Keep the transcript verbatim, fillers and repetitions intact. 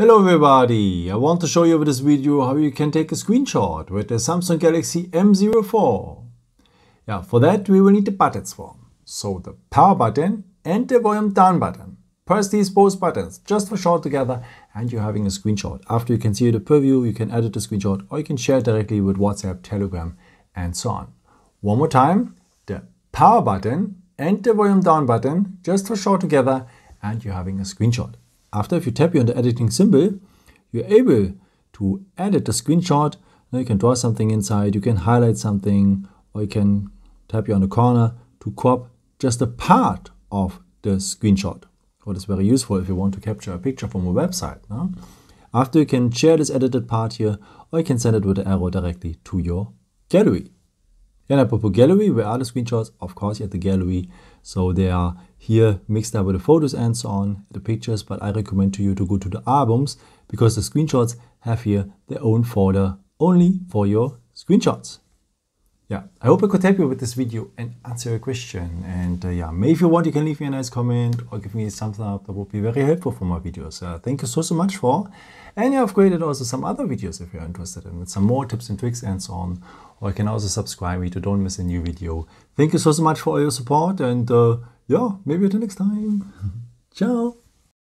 Hello everybody, I want to show you with this video how you can take a screenshot with the Samsung Galaxy M zero four. Yeah, for that we will need the buttons form. So the power button and the volume down button. Press these both buttons just for short together and you're having a screenshot. After you can see the preview, you can edit the screenshot or you can share it directly with WhatsApp, Telegram and so on. One more time, the power button and the volume down button just for short together and you're having a screenshot. After, if you tap here on the editing symbol, you're able to edit the screenshot. Now you can draw something inside, you can highlight something, or you can tap here on the corner to crop just a part of the screenshot. What is very useful if you want to capture a picture from a website. No? After, you can share this edited part here, or you can send it with the arrow directly to your gallery. And I put gallery, where are the screenshots? Of course, you have the gallery. So they are here mixed up with the photos and so on, the pictures. But I recommend to you to go to the albums because the screenshots have here their own folder only for your screenshots. Yeah, I hope I could help you with this video and answer your question. And uh, yeah, maybe if you want, you can leave me a nice comment or give me a thumbs up. That would be very helpful for my videos. Uh, thank you so, so much for. And yeah, I've created also some other videos if you're interested in with some more tips and tricks and so on. Or you can also subscribe me to don't miss a new video. Thank you so, so much for all your support and uh, yeah, maybe until next time. Ciao.